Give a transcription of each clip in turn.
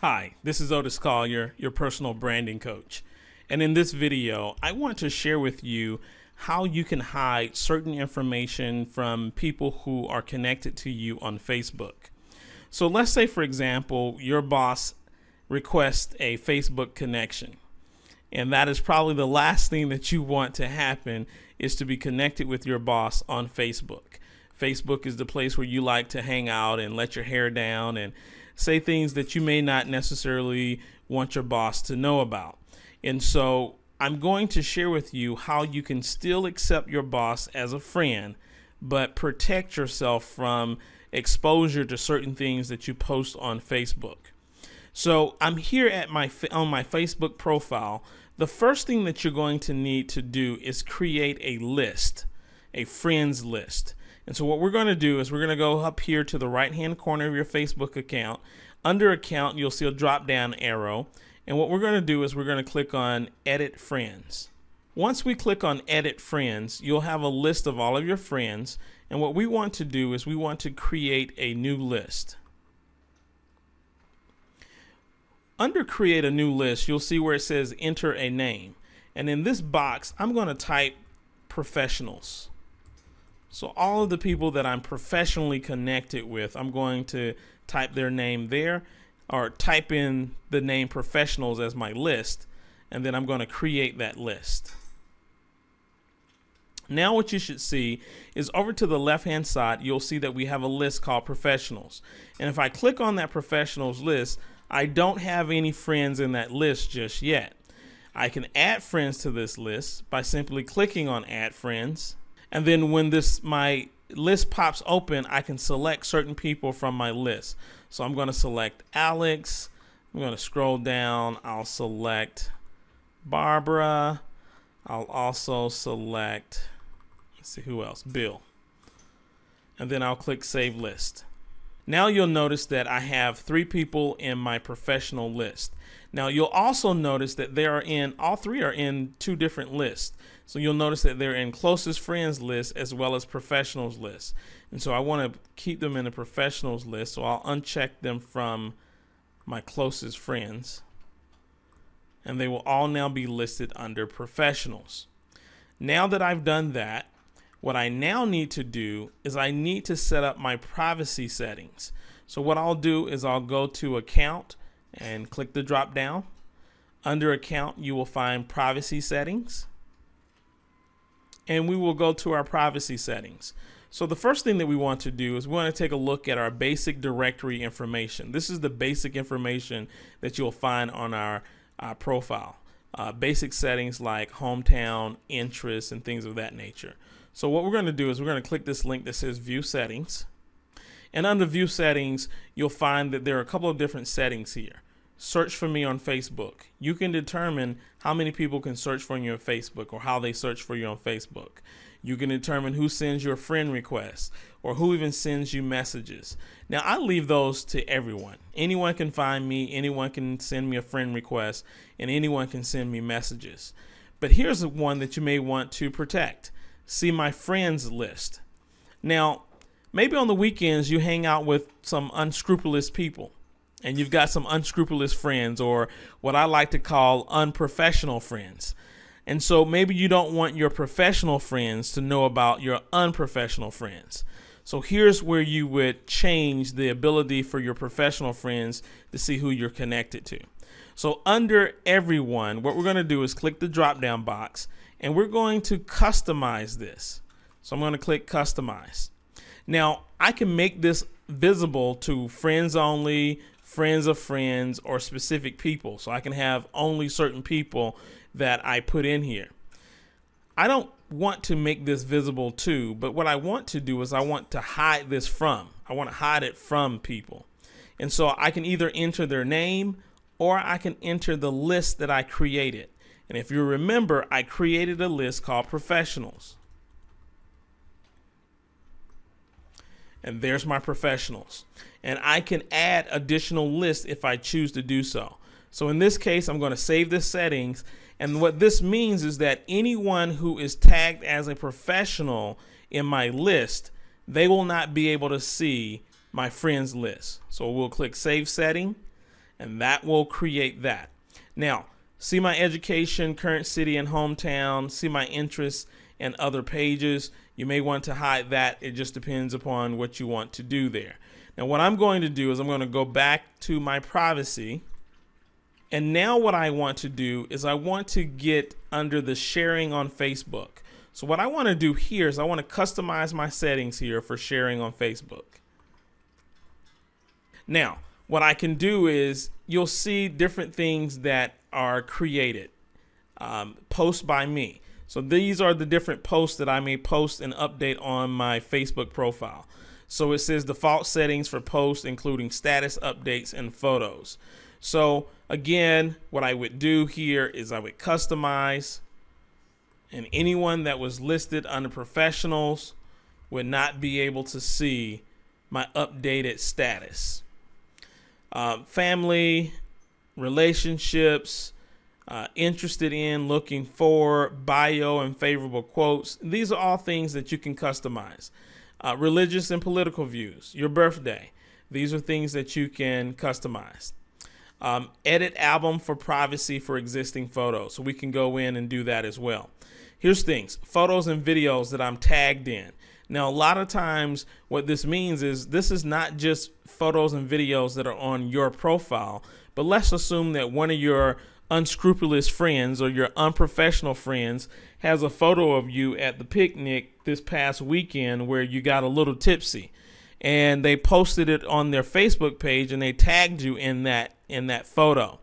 Hi, this is Otis Collier, your personal branding coach. And in this video, I want to share with you how you can hide certain information from people who are connected to you on Facebook. So let's say, for example, your boss requests a Facebook connection. And that is probably the last thing that you want to happen, is to be connected with your boss on Facebook. Facebook is the place where you like to hang out and let your hair down and say things that you may not necessarily want your boss to know about. And so I'm going to share with you how you can still accept your boss as a friend, but protect yourself from exposure to certain things that you post on Facebook. So I'm here at on my Facebook profile. The first thing that you're going to need to do is create a list, a friends list. And so what we're going to do is we're going to go up here to the right-hand corner of your Facebook account. Under account, you'll see a drop-down arrow. And what we're going to do is we're going to click on Edit Friends. Once we click on Edit Friends, you'll have a list of all of your friends. And what we want to do is we want to create a new list. Under Create a New List, you'll see where it says Enter a Name. And in this box, I'm going to type Professionals. So all of the people that I'm professionally connected with, I'm going to type their name there, or type in the name professionals as my list, and then I'm going to create that list. Now what you should see is over to the left-hand side, you'll see that we have a list called professionals. And if I click on that professionals list, I don't have any friends in that list just yet. I can add friends to this list by simply clicking on Add Friends. And then when my list pops open, I can select certain people from my list. So I'm going to select Alex. I'm going to scroll down. I'll select Barbara. I'll also select, let's see who else, Bill. And then I'll click Save List. Now you'll notice that I have 3 people in my professional list. Now you'll also notice that all three are in 2 different lists. So you'll notice that they're in closest friends list as well as professionals list. And so I want to keep them in the professionals list, so I'll uncheck them from my closest friends. And they will all now be listed under professionals. Now that I've done that, what I now need to do is I need to set up my privacy settings. So what I'll do is I'll go to Account and click the drop down. Under Account, you will find Privacy Settings. And we will go to our privacy settings. So the first thing that we want to do is we want to take a look at our basic directory information. This is the basic information that you'll find on our profile. Basic settings like hometown, interests, and things of that nature. So what we're going to do is we're going to click this link that says View Settings. And under View Settings, you'll find that there are a couple of different settings here. Search for me on Facebook. You can determine how many people can search for you on Facebook, or how they search for you on Facebook. You can determine who sends your friend requests, or who even sends you messages. Now, I leave those to everyone. Anyone can find me, anyone can send me a friend request, and anyone can send me messages. But here's one that you may want to protect. See my friends list. Now, maybe on the weekends you hang out with some unscrupulous people, and you've got some unscrupulous friends, or what I like to call unprofessional friends. And so maybe you don't want your professional friends to know about your unprofessional friends. So here's where you would change the ability for your professional friends to see who you're connected to. So under everyone, what we're going to do is click the drop down box, and we're going to customize this. So I'm going to click Customize. Now I can make this visible to friends only, friends of friends, or specific people. So I can have only certain people that I put in here. I don't want to make this visible to, but what I want to do is I want to hide this from. I want to hide it from people. And so I can either enter their name, or I can enter the list that I created. And if you remember, I created a list called Professionals. And there's my professionals. And I can add additional lists if I choose to do so. So in this case, I'm going to save this settings. And what this means is that anyone who is tagged as a professional in my list, they will not be able to see my friends list. So we'll click Save Setting, and that will create that. Now, see my education, current city and hometown, see my interests and other pages. You may want to hide that. It just depends upon what you want to do there. Now, what I'm going to do is I'm going to go back to my privacy. And now what I want to do is I want to get under the sharing on Facebook. So what I want to do here is I want to customize my settings here for sharing on Facebook. Now, what I can do is you'll see different things that are created, posts by me. So these are the different posts that I may post and update on my Facebook profile. So it says default settings for posts, including status updates and photos. So again, what I would do here is I would customize, and anyone that was listed under professionals would not be able to see my updated status. Family, relationships, interested in, looking for, bio and favorable quotes. These are all things that you can customize. Religious and political views, your birthday. These are things that you can customize. Edit album for privacy for existing photos. So we can go in and do that as well. Here's things, photos and videos that I'm tagged in. Now, a lot of times what this means is this is not just photos and videos that are on your profile, but let's assume that one of your unscrupulous friends or your unprofessional friends has a photo of you at the picnic this past weekend where you got a little tipsy. And they posted it on their Facebook page and they tagged you in that photo.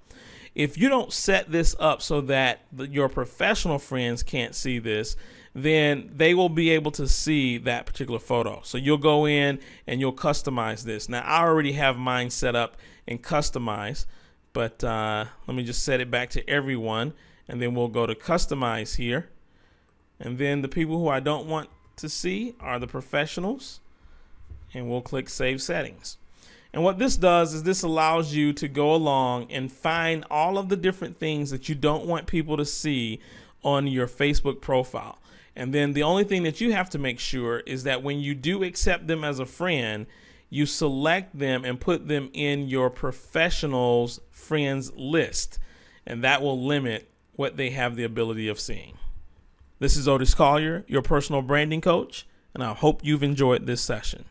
If you don't set this up so that your professional friends can't see this, then they will be able to see that particular photo. So you'll go in and you'll customize this. Now, I already have mine set up and customized, but let me just set it back to everyone, and then we'll go to customize here. And then the people who I don't want to see are the professionals. And we'll click Save Settings. And what this does is this allows you to go along and find all of the different things that you don't want people to see on your Facebook profile. And then the only thing that you have to make sure is that when you do accept them as a friend, you select them and put them in your professionals friends list. And that will limit what they have the ability of seeing. This is Otis Collier, your personal branding coach, and I hope you've enjoyed this session.